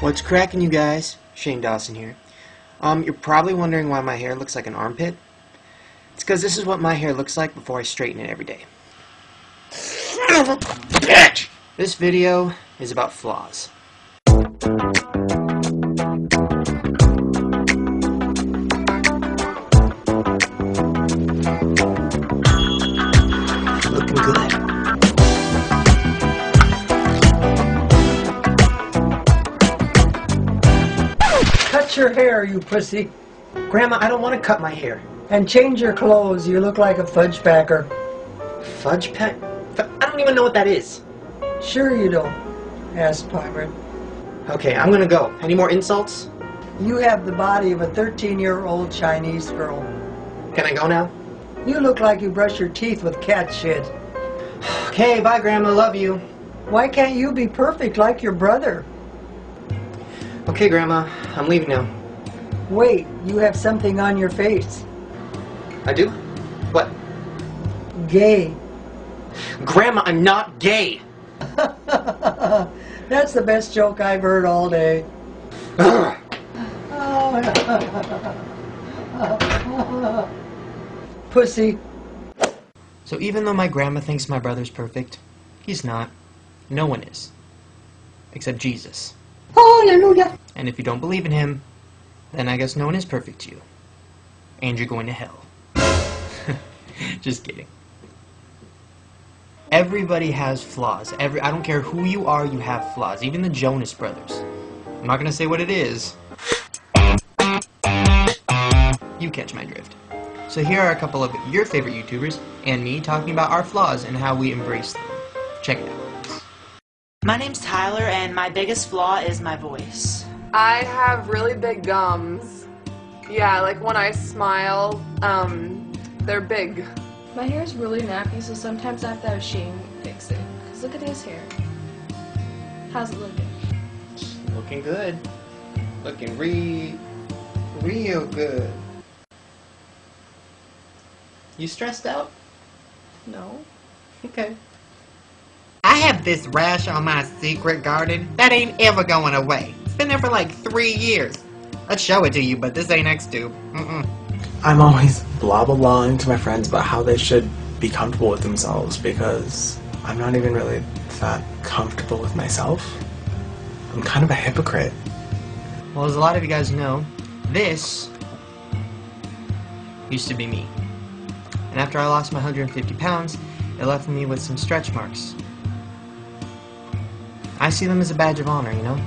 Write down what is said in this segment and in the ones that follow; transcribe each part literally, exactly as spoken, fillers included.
What's cracking, you guys? Shane Dawson here. Um, you're probably wondering why my hair looks like an armpit. It's because this is what my hair looks like before I straighten it every day. Son of a bitch! This video is about flaws. Your hair, you pussy. Grandma, I don't want to cut my hair. And change your clothes. You look like a fudge packer. Fudge pack? I don't even know what that is. Sure you don't, ass pirate. Okay, I'm gonna go. Any more insults? You have the body of a thirteen-year-old Chinese girl. Can I go now? You look like you brush your teeth with cat shit. Okay, bye, Grandma. Love you. Why can't you be perfect like your brother? Okay, Grandma, I'm leaving now. Wait, you have something on your face. I do? What? Gay. Grandma, I'm not gay! That's the best joke I've heard all day. Pussy. So even though my grandma thinks my brother's perfect, he's not. No one is. Except Jesus. Hallelujah. And if you don't believe in him, then I guess no one is perfect to you. And you're going to hell. Just kidding. Everybody has flaws. Every I don't care who you are, you have flaws. Even the Jonas Brothers. I'm not going to say what it is. You catch my drift. So here are a couple of your favorite YouTubers and me talking about our flaws and how we embrace them. Check it out. My name's Tyler, and my biggest flaw is my voice. I have really big gums. Yeah, like when I smile, um, they're big. My hair is really nappy, so sometimes I have to have Shane fix it. Cause look at his hair. How's it looking? Looking good. Looking re, real good. You stressed out? No. Okay. I have this rash on my secret garden that ain't ever going away. It's been there for like three years. I'd show it to you, but this ain't X Tube. Mm-mm. I'm always blah blah blahing to my friends about how they should be comfortable with themselves because I'm not even really that comfortable with myself. I'm kind of a hypocrite. Well, as a lot of you guys know, this used to be me. And after I lost my one hundred fifty pounds, it left me with some stretch marks. I see them as a badge of honor, you know?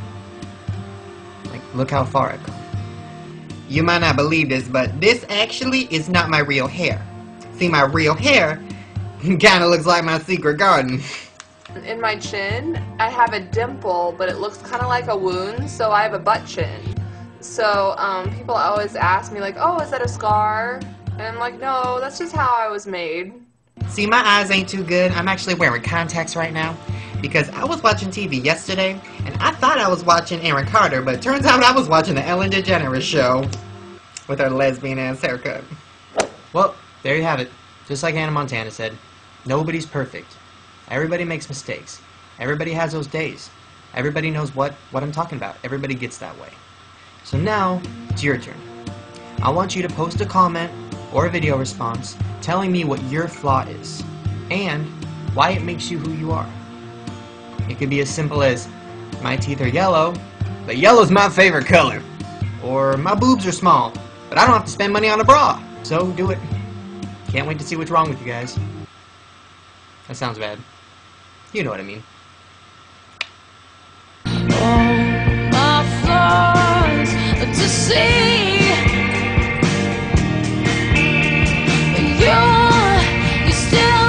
Like, look how far I've come. You might not believe this, but this actually is not my real hair. See, my real hair kinda looks like my secret garden. In my chin, I have a dimple, but it looks kinda like a wound, so I have a butt chin. So, um, people always ask me, like, oh, is that a scar? And I'm like, no, that's just how I was made. See, my eyes ain't too good. I'm actually wearing contacts right now. Because I was watching T V yesterday, and I thought I was watching Aaron Carter, but it turns out I was watching the Ellen DeGeneres show with her lesbian-ass haircut. Well, there you have it. Just like Hannah Montana said, nobody's perfect. Everybody makes mistakes. Everybody has those days. Everybody knows what, what I'm talking about. Everybody gets that way. So now, it's your turn. I want you to post a comment or a video response telling me what your flaw is and why it makes you who you are. It could be as simple as, my teeth are yellow, but yellow's my favorite color. Or, my boobs are small, but I don't have to spend money on a bra. So, do it. Can't wait to see what's wrong with you guys. That sounds bad. You know what I mean. All my flaws are to see. You're, you're still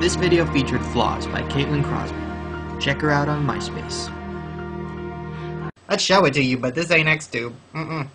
This video featured Flaws by Caitlin Crosby. Check her out on MySpace. I'd show it to you, but this ain't X Tube. Mm-mm.